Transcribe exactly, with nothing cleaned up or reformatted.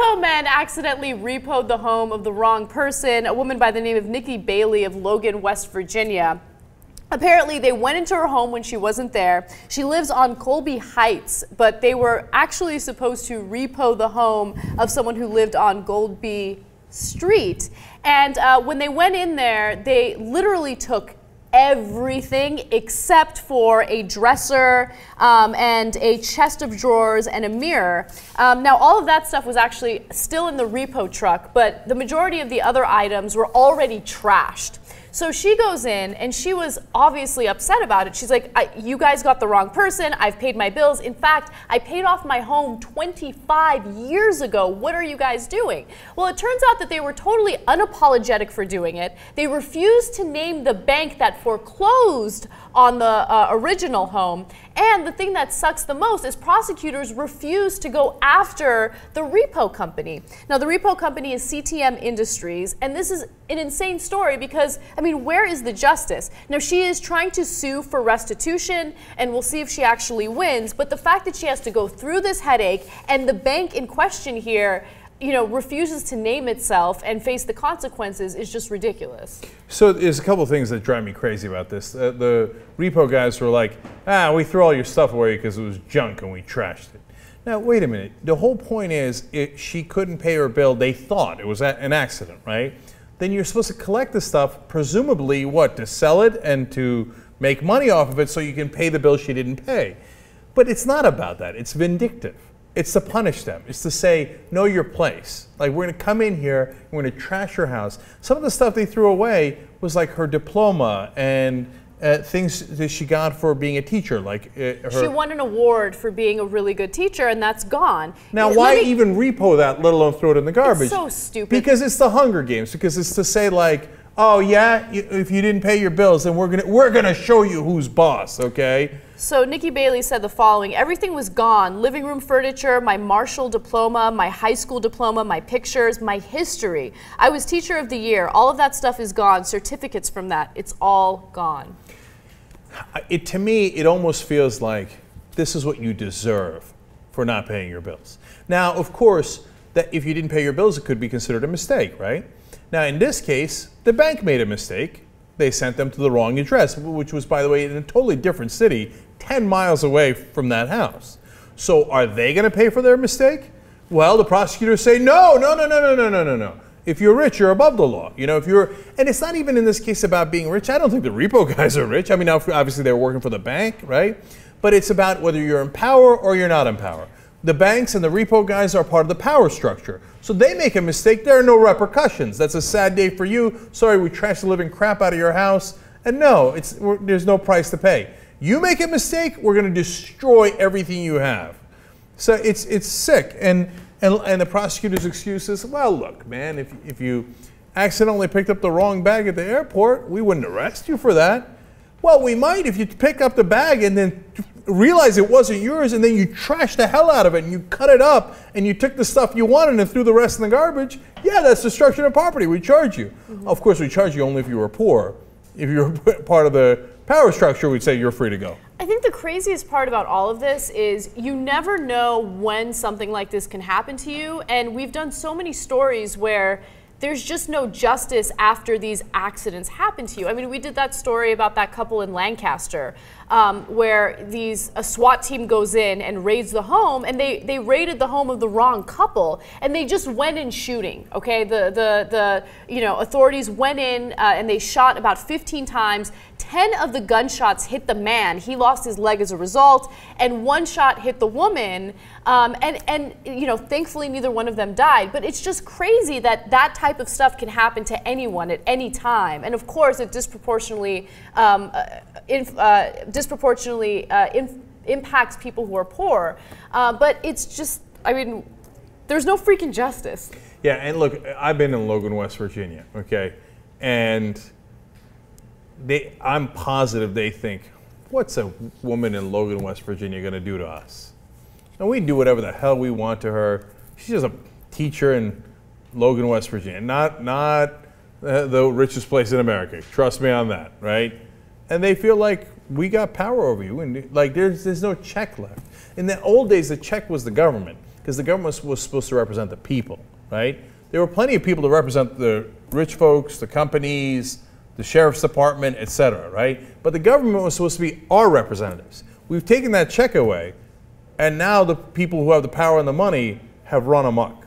repo men accidentally repoed the home of the wrong person, a woman by the name of Nikki Bailey of Logan, West Virginia. Apparently, they went into her home when she wasn't there. She lives on Colby Heights, but they were actually supposed to repo the home of someone who lived on Goldby Street. And uh, when they went in there, they literally took everything except for a dresser um, and a chest of drawers and a mirror. Um, now, all of that stuff was actually still in the repo truck, but the majority of the other items were already trashed. So she goes in, and she was obviously upset about it. She's like, I, you guys got the wrong person. I've paid my bills. In fact, I paid off my home twenty-five years ago. What are you guys doing? Well, it turns out that they were totally unapologetic for doing it. They refused to name the bank that foreclosed on the uh, original home. And the thing that sucks the most is prosecutors refuse to go after the repo company. Now, the repo company is C T M Industries, and this is an insane story because, I mean, where is the justice? Now, she is trying to sue for restitution, and we'll see if she actually wins, but the fact that she has to go through this headache and the bank in question here, you know, refuses to name itself and face the consequences is just ridiculous. So there's a couple things that drive me crazy about this. Uh, the repo guys were like, ah, we threw all your stuff away because it was junk and we trashed it. Now, wait a minute. The whole point is it, she couldn't pay her bill. They thought it was an accident, right? Then you're supposed to collect the stuff, presumably, what, to sell it and to make money off of it so you can pay the bill she didn't pay. But it's not about that. It's vindictive. It's to punish them. It's to say, know your place. Like, we're going to come in here, and we're going to trash your house. Some of the stuff they threw away was like her diploma and uh, things that she got for being a teacher. Like uh, her She won an award for being a really good teacher, and that's gone. Now, why even repo that, let alone throw it in the garbage? It's so stupid. Because it's the Hunger Games. Because it's to say, like, oh, yeah, if you didn't pay your bills, then we're gonna, we're gonna show you who's boss, okay? So Nikki Bailey said the following: everything was gone, living room furniture, my Marshall diploma, my high school diploma, my pictures, my history. I was teacher of the year. All of that stuff is gone, certificates from that. It's all gone. It, to me, it almost feels like this is what you deserve for not paying your bills. Now, of course, that if you didn't pay your bills, it could be considered a mistake, right? Now, in this case, the bank made a mistake. They sent them to the wrong address, which was, by the way, in a totally different city, ten miles away from that house. So are they going to pay for their mistake? Well, the prosecutors say, no, no, no, no, no, no, no, no, no. If you're rich, you're above the law. You know, if you're, and it's not even in this case about being rich. I don't think the repo guys are rich. I mean, obviously, they're working for the bank, right? But it's about whether you're in power or you're not in power. The banks and the repo guys are part of the power structure. So they make a mistake, there are no repercussions. That's a sad day for you. Sorry, we trashed the living crap out of your house. And no, it's, we're, there's no price to pay. You make a mistake, we're going to destroy everything you have. So it's, it's sick. And, and, and the prosecutor's excuse is, well, look, man, if, if you accidentally picked up the wrong bag at the airport, we wouldn't arrest you for that. Well, we might if you pick up the bag and then realize it wasn't yours and then you trashed the hell out of it and you cut it up and you took the stuff you wanted and threw the rest in the garbage. Yeah, that's destruction of property. We charge you. Mm-hmm. Of course, we charge you only if you were poor. If you were part of the power structure, we'd say you're free to go. I think the craziest part about all of this is you never know when something like this can happen to you. And we've done so many stories where there's just no justice after these accidents happen to you. I mean, we did that story about that couple in Lancaster um, where these a SWAT team goes in and raids the home, and they, they raided the home of the wrong couple, and they just went in shooting, okay? The, the, the you know, authorities went in uh, and they shot about fifteen times. ten of the gunshots hit the man. He lost his leg as a result, and one shot hit the woman. Um, and, and, you know, thankfully neither one of them died. But it's just crazy that that type of stuff can happen to anyone at any time. And, of course, it disproportionately, um, uh, inf uh, disproportionately uh, inf impacts people who are poor. Uh, but it's just, I mean, there's no freaking justice. Yeah, and look, I've been in Logan, West Virginia, okay? And They, I'm positive they think, what's a woman in Logan, West Virginia going to do to us? And we do whatever the hell we want to her. She's just a teacher in Logan, West Virginia, not, not uh, the richest place in America. Trust me on that, right? And they feel like we got power over you. And like there's, there's no check left. In the old days, the check was the government. because the government was supposed to represent the people, right? There were plenty of people to represent the rich folks, the companies, the sheriff's department, et cetera, right? But the government was supposed to be our representatives. We've taken that check away, and now the people who have the power and the money have run amok.